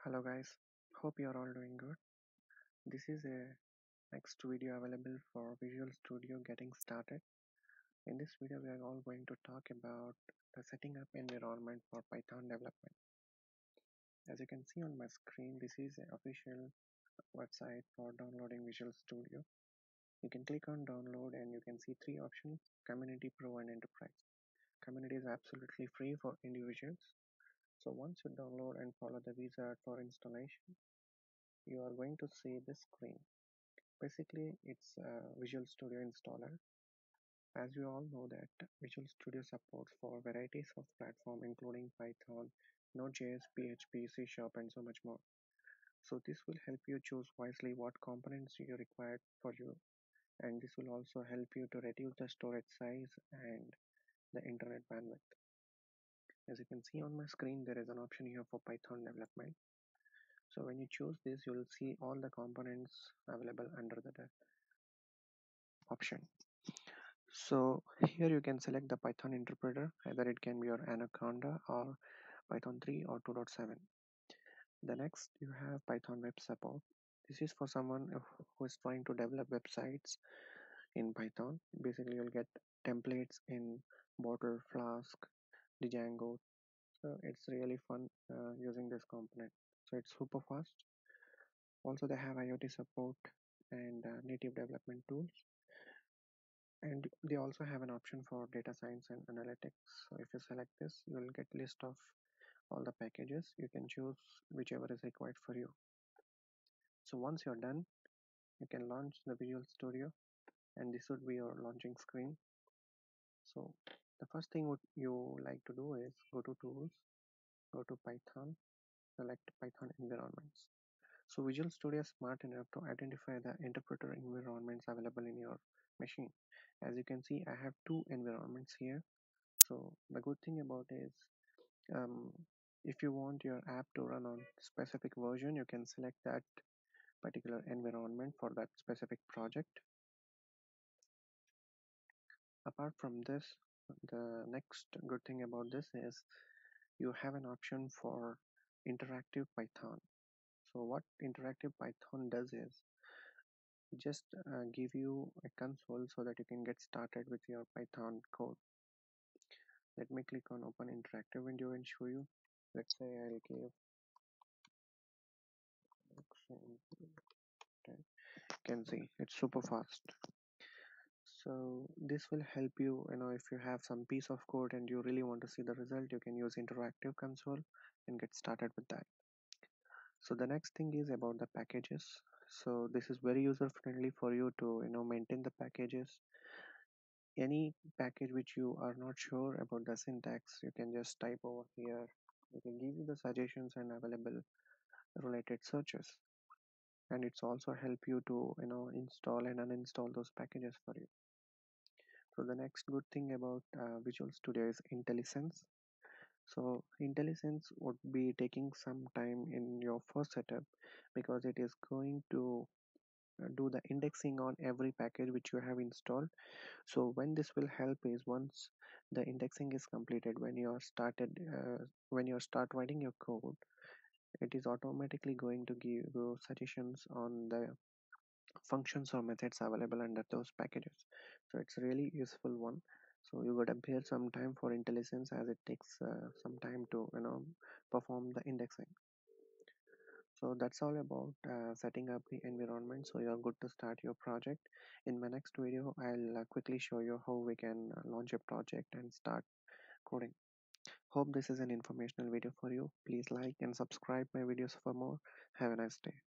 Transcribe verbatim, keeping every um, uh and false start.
Hello guys, hope you are all doing good. This is a next video available for Visual Studio getting started. In this video, we are all going to talk about the setting up environment for Python development. As you can see on my screen, this is an official website for downloading Visual Studio. You can click on download and you can see three options: community, pro and enterprise. Community is absolutely free for individuals. So once you download and follow the wizard for installation, you are going to see this screen. Basically, it's a Visual Studio installer. As you all know that Visual Studio supports for varieties of platform, including Python, Node.js, P H P, C Sharp, and so much more. So this will help you choose wisely what components you require for you. And this will also help you to reduce the storage size and the internet bandwidth. As you can see on my screen, there is an option here for Python development. So when you choose this, you will see all the components available under the option. So here you can select the Python interpreter, either it can be your Anaconda or Python three or two point seven. The next, you have Python web support. This is for someone who is trying to develop websites in Python. Basically, you'll get templates in Bottle, Flask, Django. So it's really fun uh, using this component. So it's super fast. Also, they have IoT support and uh, native development tools, and they also have an option for data science and analytics. So if you select this, you will get list of all the packages. You can choose whichever is required for you. So once you're done, you can launch the Visual Studio, and this would be your launching screen. So the first thing what you like to do is go to Tools, go to Python, select Python environments. So Visual Studio is smart enough to identify the interpreter environments available in your machine. As you can see, I have two environments here. So the good thing about is, um, if you want your app to run on specific version, you can select that particular environment for that specific project. Apart from this, the next good thing about this is you have an option for interactive Python. So what interactive Python does is just uh, give you a console so that you can get started with your Python code. Let me click on open interactive window and show you. Let's say I'll give okay. Can see it's super fast. So this will help you, you know, if you have some piece of code and you really want to see the result, you can use interactive console and get started with that. So the next thing is about the packages. So this is very user friendly for you to, you know, maintain the packages. Any package which you are not sure about the syntax, you can just type over here. It will give you the suggestions and available related searches. And it's also help you to, you know, install and uninstall those packages for you. So the next good thing about uh, Visual Studio is IntelliSense. So IntelliSense would be taking some time in your first setup because it is going to do the indexing on every package which you have installed. So when this will help is once the indexing is completed, when you are started, uh, when you start writing your code, it is automatically going to give you suggestions on the functions or methods available under those packages. So it's really useful one. So you gotta bear some time for IntelliSense as it takes uh, some time to, you know, perform the indexing. So that's all about uh, setting up the environment. So you're good to start your project. In my next video, I'll uh, quickly show you how we can uh, launch a project and start coding. Hope this is an informational video for you. Please like and subscribe my videos for more. Have a nice day.